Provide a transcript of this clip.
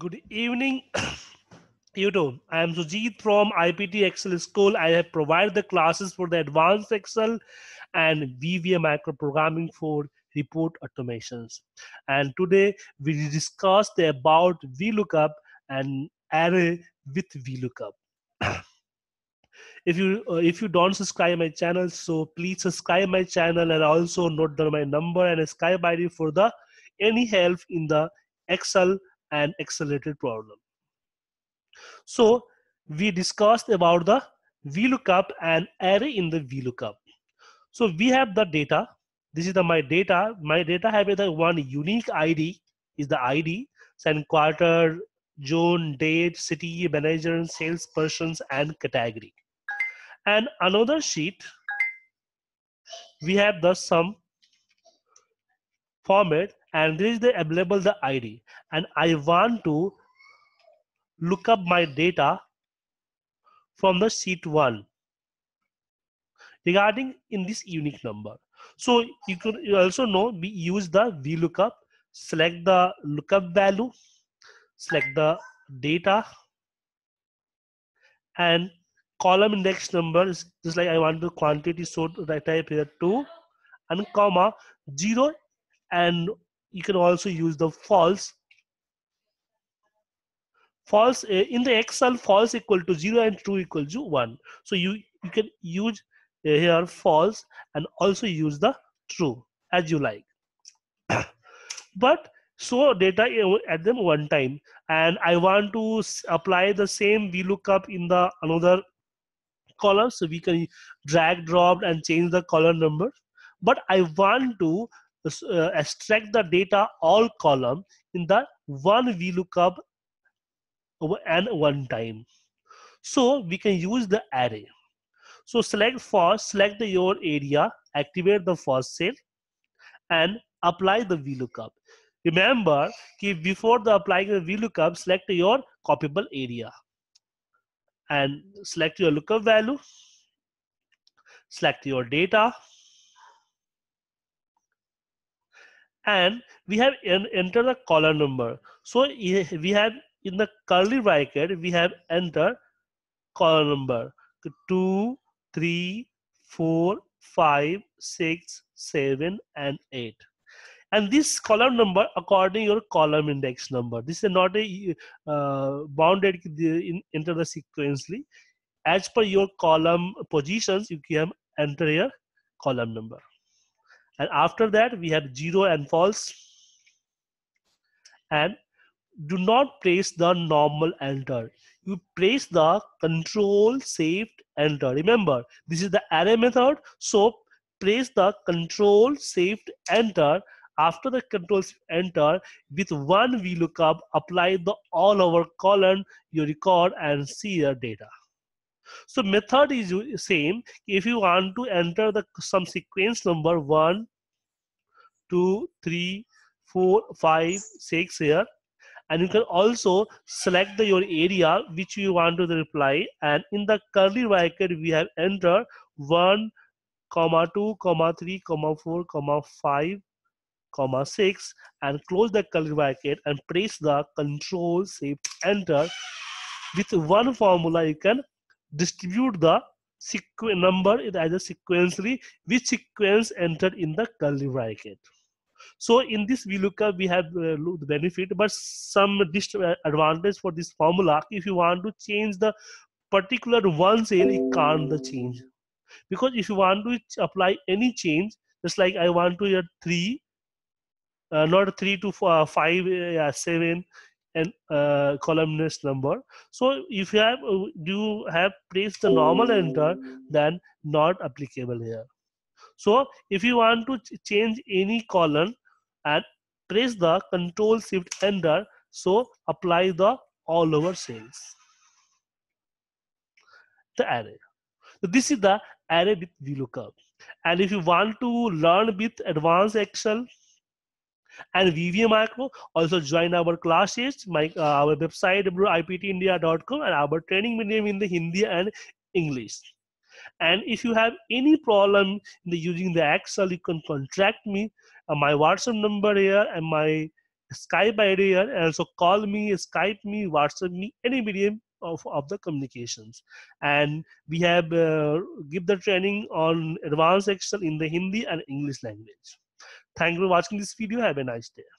Good evening, YouTube. I am Sujeet from IPT Excel School. I have provided the classes for the advanced Excel and VBA micro programming for report automations. And today we discussed about VLOOKUP and array with VLOOKUP. If you don't subscribe my channel, so please subscribe my channel and also note down my number and Skype ID for the any help in the Excel and accelerated problem. So we discussed about the VLOOKUP and array in the VLOOKUP. So we have the data. This is the my data. My data have either one unique ID is the ID, and quarter, zone, date, city, manager, sales persons, and category. And another sheet we have the sum format, and this is the available the ID, and I want to look up my data from the sheet 1 regarding in this unique number. So you could also know we use the VLOOKUP, select the lookup value, select the data, and column index number is just like I want the quantity, so I type here 2 and comma 0, and you can also use the false. False in the Excel, false equal to 0 and true equal to 1. So you can use here false and also use the true as you like. But so data at them one time, and I want to apply the same VLOOKUP in the another column, so we can drag drop and change the column number. But I want to extract the data all column in the one VLOOKUP and one time. So we can use the array. So select first, select your area, activate the first cell, and apply the VLOOKUP. Remember, before the applying the VLOOKUP, select your copyable area and select your lookup value, select your data, and we have entered the column number. So we have in the curly bracket, we have entered column number 2, 3, 4, 5, 6, 7, and 8. And this column number according to your column index number. This is not a bounded in enter the sequentially. As per your column positions, you can enter your column number. And after that, we have 0 and false. And do not press the normal enter. You press the control shift enter. Remember, this is the array method. So press the control shift enter. After the control enter, with one VLOOKUP, apply the all over column you record and see your data. So method is same. If you want to enter the some sequence number 1, 2, 3, 4, 5, 6 here, and you can also select your area which you want to reply, and in the curly bracket we have entered 1, 2, 3, 4, 5, 6, and close the curly bracket and press the control shift enter. With one formula you can distribute the sequence number as a sequentially which sequence entered in the curly bracket. So in this VLOOKUP we have the benefit, but some disadvantage for this formula. If you want to change the particular one cell, you can't the change, because if you want to apply any change, just like I want to add 3. Not 3 to 5, 7 and columnist number. So if you have pressed the normal enter, then not applicable here. So if you want to change any column and press the control shift enter, so apply the all over sales the array. So this is the array with VLOOKUP. And if you want to learn with advanced Excel and VBA micro, also join our classes, our website iptindia.com, and our training medium in the Hindi and English. And if you have any problem in the using the Excel, you can contact me. My WhatsApp number here and my Skype ID here, and also call me, Skype me, WhatsApp me, any medium of the communications. And we have give the training on advanced Excel in the Hindi and English language. Thank you for watching this video. Have a nice day.